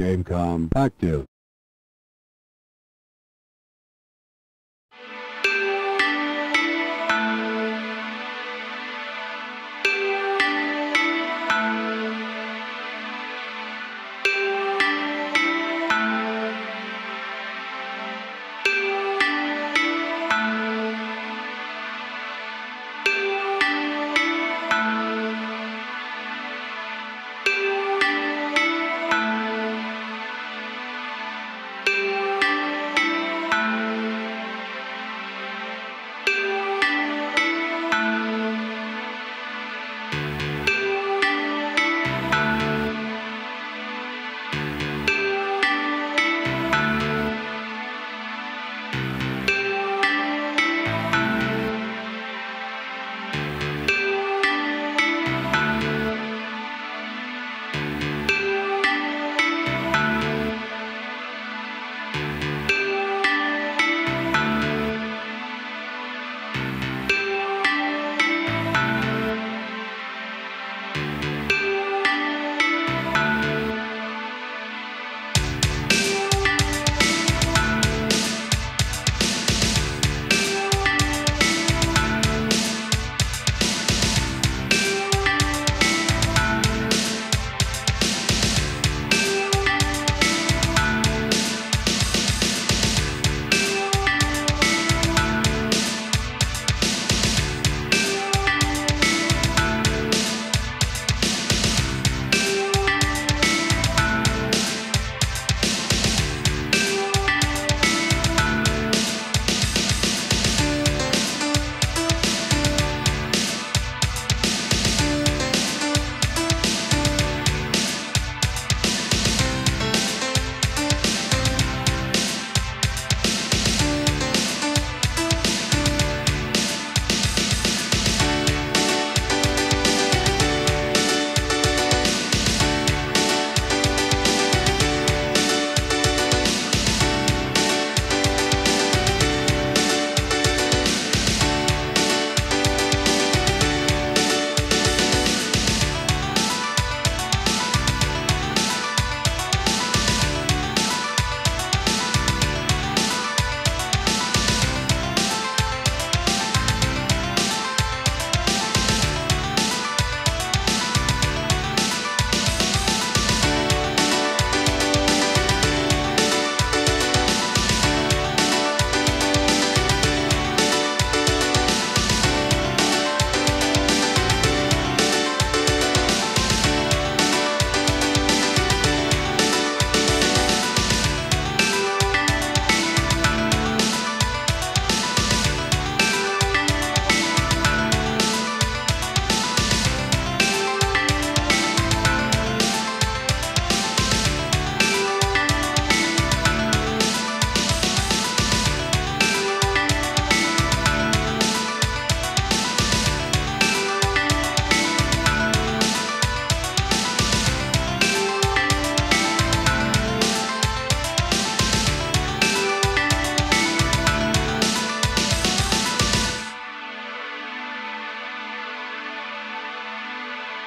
Game.com active.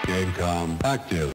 Game.com active.